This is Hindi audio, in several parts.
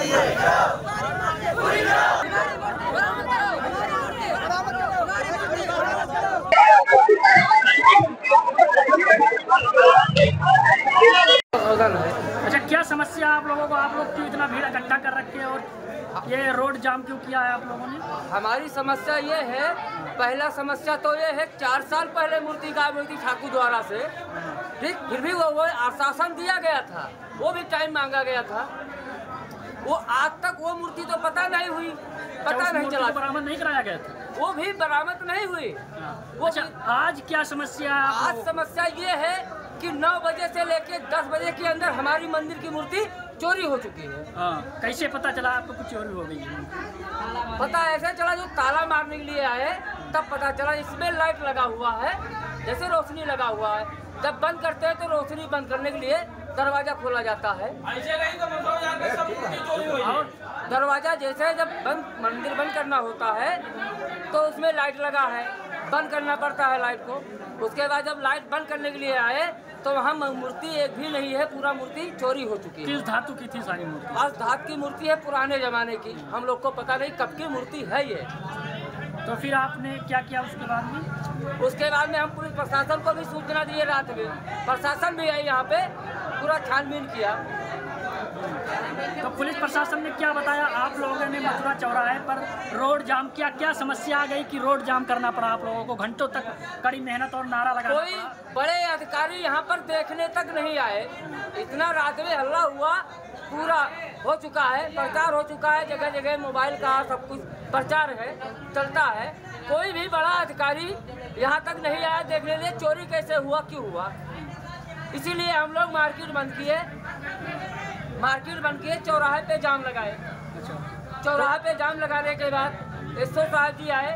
अच्छा, क्या समस्या आप लोगों को? आप लोग क्यों इतना भीड़ इकट्ठा कर रखे हैं और ये रोड जाम क्यों किया है आप लोगों ने? हमारी समस्या ये है, पहला समस्या तो ये है 4 साल पहले मूर्ति गायब ठाकुर द्वारा से, ठीक, फिर भी वो आश्वासन दिया गया था, वो भी टाइम मांगा गया था, वो आज तक वो मूर्ति तो पता नहीं हुई, पता नहीं चला, बरामद नहीं कराया गया था, वो भी बरामद नहीं हुई। वो आज क्या समस्या? आज समस्या ये है कि 9 बजे से लेके 10 बजे के अंदर हमारी मंदिर की मूर्ति चोरी हो चुकी है। कैसे पता चला आपको कुछ चोरी हो गई? पता ऐसा चला, जो ताला मारने के लिए आए तब पता चला। इसमें लाइट लगा हुआ है, जैसे रोशनी लगा हुआ है, जब बंद करते हैं तो रोशनी बंद करने के लिए दरवाजा खोला जाता है, और दरवाजा जैसे जब बंद मंदिर बंद करना होता है तो उसमें लाइट लगा है, बंद करना पड़ता है लाइट को। उसके बाद जब लाइट बंद करने के लिए आए तो वहाँ मूर्ति एक भी नहीं है, पूरा मूर्ति चोरी हो चुकी है। किस धातु की थी सारी मूर्ति? आज धातु की मूर्ति है, पुराने जमाने की, हम लोग को पता नहीं कब की मूर्ति है ये। तो फिर आपने क्या किया उसके बाद में? उसके बाद में हम पुलिस प्रशासन को भी सूचना दिए, रात में प्रशासन भी आई, यहाँ पे पूरा छानबीन किया। तो पुलिस प्रशासन ने क्या बताया? आप लोगों ने मथुरा चौराहे पर रोड जाम किया, क्या समस्या आ गई कि रोड जाम करना पड़ा आप लोगों को? घंटों तक कड़ी मेहनत और नारा लगा, कोई बड़े अधिकारी यहाँ पर देखने तक नहीं आए। इतना रात में हल्ला हुआ, पूरा हो चुका है, प्रचार हो चुका है, जगह जगह मोबाइल का सब कुछ प्रचार है, चलता है, कोई भी बड़ा अधिकारी यहाँ तक नहीं आया देखने लिए चोरी कैसे हुआ, क्यों हुआ। इसीलिए हम लोग मार्केट बंद किए, चौराहे पे जाम लगाए। चौराहे पे जाम लगाने के बाद एसओ साहब जी आए,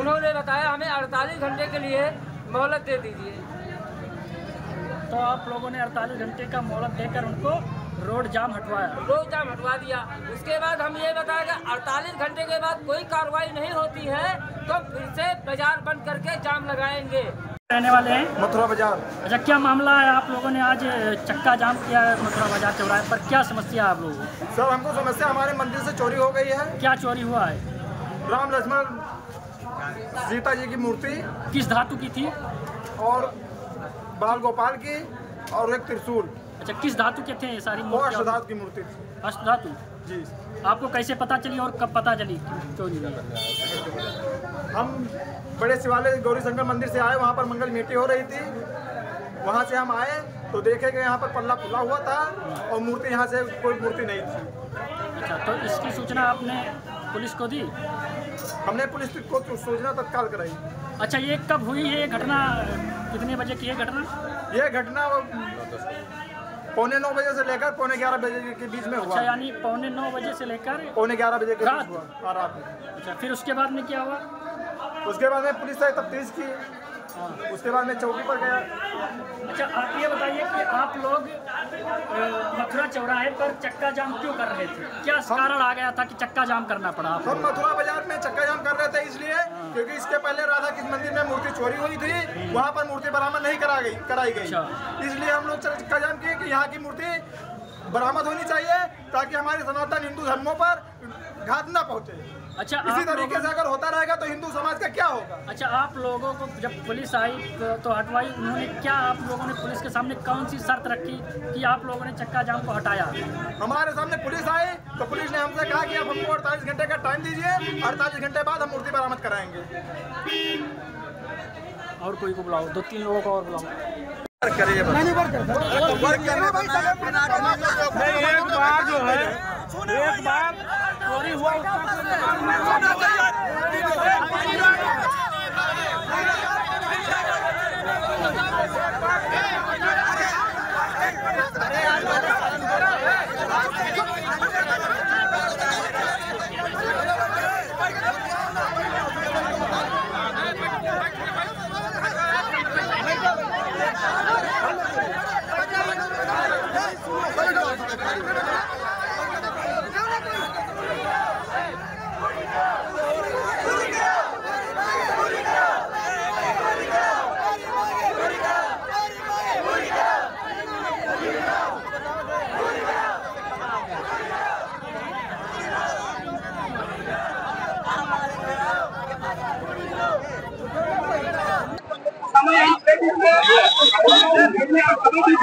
उन्होंने बताया हमें 48 घंटे के लिए मोहलत दे दीजिए। तो आप लोगों ने 48 घंटे का मोहलत देकर उनको रोड जाम हटवाया? रोड जाम हटवा दिया। उसके बाद हम ये बताया कि 48 घंटे के बाद कोई कार्रवाई नहीं होती है तो फिर से बाजार बंद करके जाम लगाएंगे। रहने वाले हैं मथुरा बाजार। अच्छा, क्या मामला है? आप लोगों ने आज चक्का जाम किया है मथुरा बाजार चौराहे पर, क्या समस्या आप लोगों को? सर, हमको समस्या हमारे मंदिर से चोरी हो गई है। क्या चोरी हुआ है? राम लक्ष्मण सीता जी की मूर्ति। किस धातु की थी? और बाल गोपाल की, और एक त्रिशूल। अच्छा, किस धातु के थे सारी मूर्ति? अष्टधातु की मूर्ति। अष्टधातु जी। आपको कैसे पता चली और कब पता चली चोरी? हम बड़े शिवालय गौरी शंकर मंदिर से आए, वहाँ पर मंगल मीटिंग हो रही थी, वहाँ से हम आए तो देखे कि यहाँ पर पल्ला खुला हुआ था और मूर्ति, यहाँ से कोई मूर्ति नहीं थी। अच्छा, तो इसकी सूचना आपने पुलिस को दी? हमने पुलिस को सूचना तत्काल कराई। अच्छा, ये कब हुई है ये घटना? कितने बजे की है घटना? ये घटना 8:45 बजे से लेकर 11:45 बजे के बीच में हुआ। अच्छा, यानी 9:45 बजे से लेकर 11:45 बजे के बीच हुआ रात में। अच्छा, फिर उसके बाद में क्या हुआ? उसके बाद में पुलिस ने तफ्तीश की, उसके बाद में चौकी पर गया। अच्छा, आप ये बताइए कि आप लोग मथुरा चौराहे पर चक्का जाम क्यों कर रहे थे? क्या कारण आ गया था कि चक्का जाम करना पड़ा? हम मथुरा बाजार में चक्का जाम कर रहे थे इसलिए क्योंकि इसके पहले राधा कृष्ण मंदिर में मूर्ति चोरी हुई थी, वहाँ पर मूर्ति बरामद नहीं कराई गई, इसलिए हम लोग चक्का जाम किए कि यहाँ की मूर्ति बरामद होनी चाहिए ताकि हमारे सनातन हिंदू धर्मों पर घात न पहुँचे। अच्छा, इसी तरीके से अगर होता रहेगा तो हिंदू समाज का क्या होगा? अच्छा, आप लोगों को जब पुलिस आई तो हटवाई, उन्होंने क्या, आप लोगों ने पुलिस के सामने कौन सी शर्त रखी कि आप लोगों ने चक्का जाम को हटाया? हमारे सामने पुलिस आई तो पुलिस ने हमसे कहा कि आप हमको 48 घंटे का टाइम दीजिए, 48 घंटे बाद हम मूर्ति बरामद कराएंगे। और कोई को बुलाओ, 2-3 लोगों को और बुलाओ। Let's go.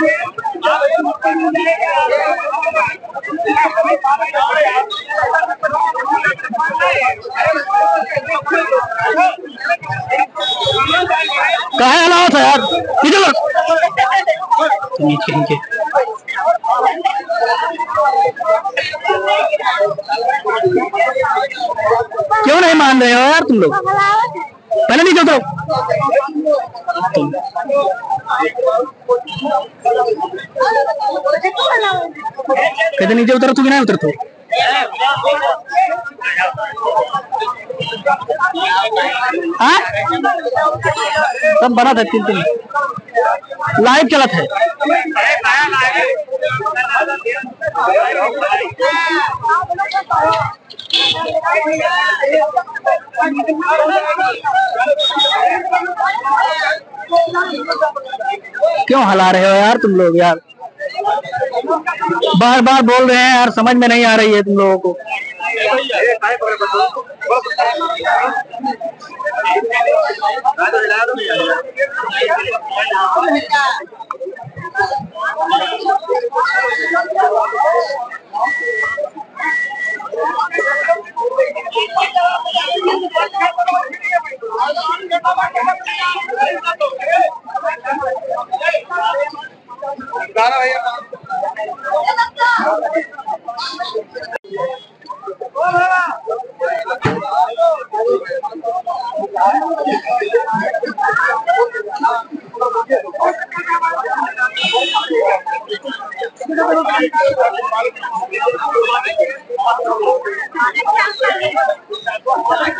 कहा हालात है यार, नीचे नीचे क्यों नहीं मान रहे हो यार तुम लोग? पहले नहीं क्यों कहते नीचे उतर तू कि नहीं उतर तू? सब बना था तीन तीन लाइव गलत है। क्यों हला रहे हो यार तुम लोग? यार बार बार बोल रहे हैं यार, समझ में नहीं आ रही है तुम लोगों को।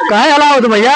कहाँ अलाव तो भैया